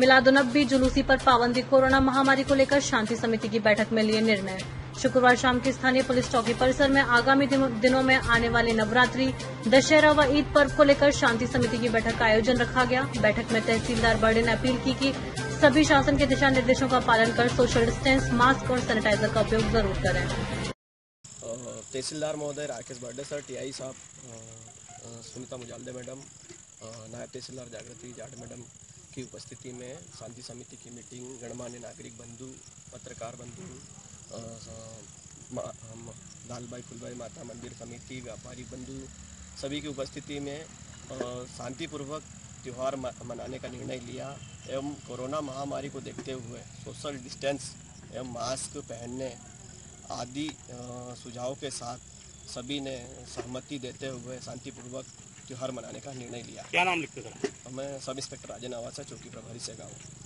मिलादुन्नबी जुलूसी पर पाबंदी। कोरोना महामारी को लेकर शांति समिति की बैठक में लिए निर्णय। शुक्रवार शाम के स्थानीय पुलिस चौकी परिसर में आगामी दिनों में आने वाले नवरात्रि, दशहरा व ईद पर्व को लेकर शांति समिति की बैठक का आयोजन रखा गया। बैठक में तहसीलदार बर्डे ने अपील की कि सभी शासन के दिशा निर्देशों का पालन कर सोशल डिस्टेंस, मास्क और सैनिटाइजर का उपयोग जरूर करें। तहसीलदार महोदय राकेश बर्डे सर, टीआई साहब, सुनीता मुजालदे मैडम, नायब तहसीलदार जागृति जाट मैडम की उपस्थिति में शांति समिति की मीटिंग गणमान्य नागरिक बंधु, पत्रकार बंधु, दालबाई फुलबाई माता मंदिर समिति, व्यापारी बंधु सभी की उपस्थिति में शांतिपूर्वक त्यौहार मनाने का निर्णय लिया एवं कोरोना महामारी को देखते हुए सोशल डिस्टेंस एवं मास्क पहनने आदि सुझाव के साथ सभी ने सहमति देते हुए शांतिपूर्वक त्यौहार मनाने का निर्णय लिया। क्या नाम लिखते थे? मैं सब इंस्पेक्टर राजेंद्र अवास्या, चौकी प्रभारी से गाँव।